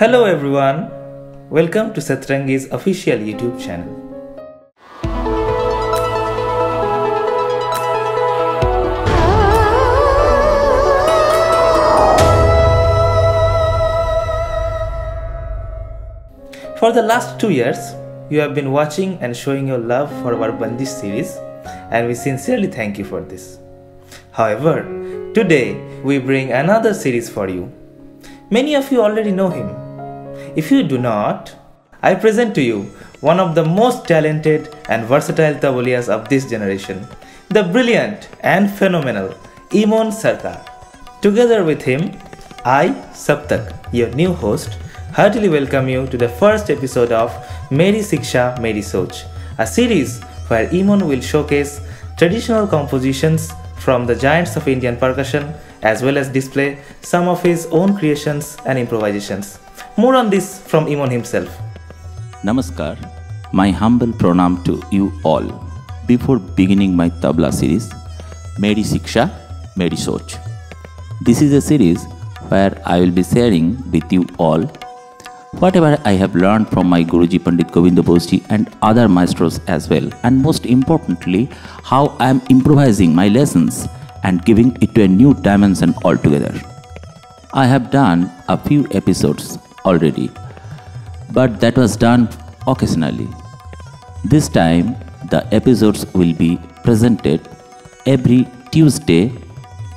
Hello everyone, welcome to Satrangee's official YouTube channel. For the last 2 years, you have been watching and showing your love for our Bandish series, and we sincerely thank you for this. However, today we bring another series for you. Many of you already know him. If you do not, I present to you one of the most talented and versatile tabolias of this generation, the brilliant and phenomenal Imon Sarkar. Together with him, I, Saptak, your new host, heartily welcome you to the first episode of Meri Siksha Meri Soch, a series where Imon will showcase traditional compositions from the giants of Indian percussion as well as display some of his own creations and improvisations. More on this from Imon himself. Namaskar, my humble pranam to you all. Before beginning my tabla series, Meri Siksha, Meri Soch. This is a series where I will be sharing with you all whatever I have learned from my Guruji Pandit Govinda and other maestros as well, and most importantly, how I am improvising my lessons and giving it to a new dimension altogether. I have done a few episodes already, but that was done occasionally. This time, the episodes will be presented every Tuesday,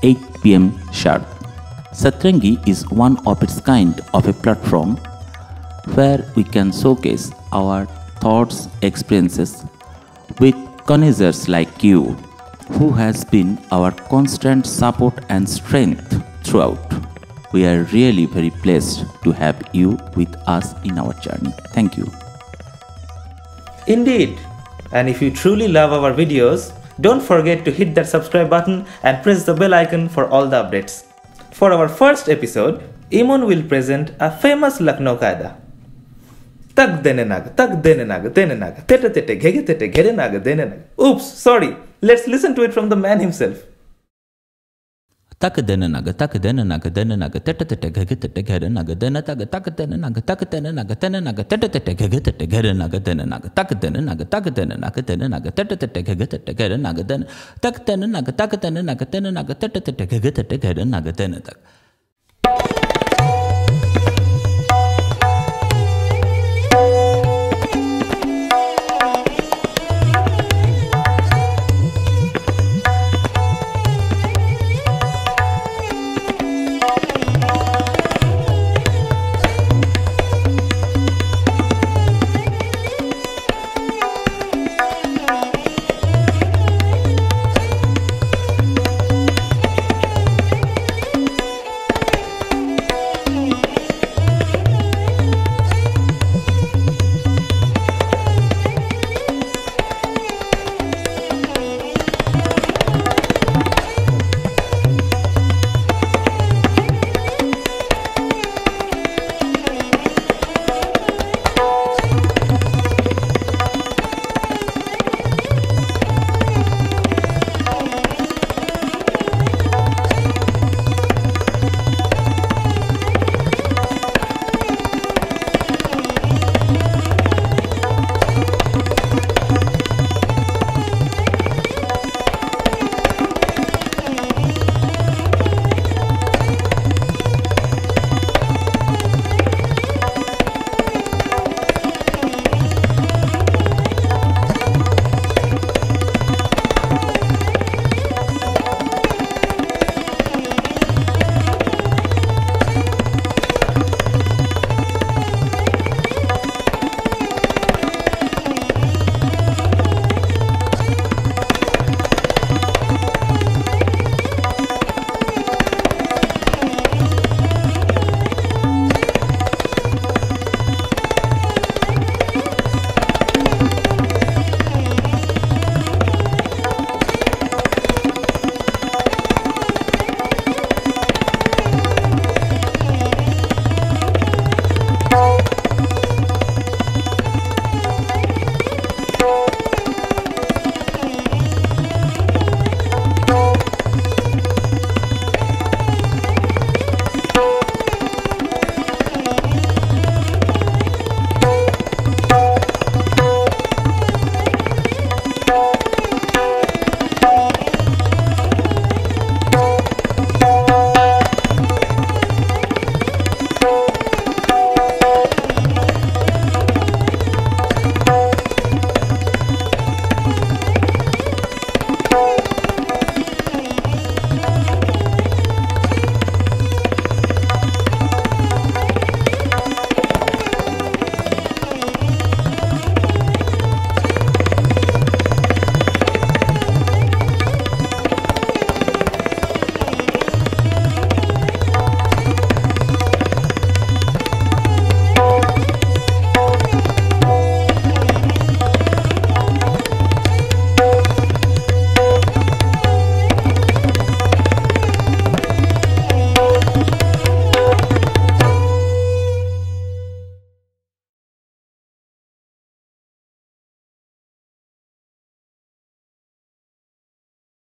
8 PM sharp. Satrangee is one of its kind of a platform where we can showcase our thoughts, experiences with connoisseurs like you, who has been our constant support and strength throughout. We are really very blessed to have you with us in our journey. Thank you. Indeed, and if you truly love our videos, don't forget to hit that subscribe button and press the bell icon for all the updates. For our first episode, Imon will present a famous Lucknow Kaida. Oops, sorry. Let's listen to it from the man himself.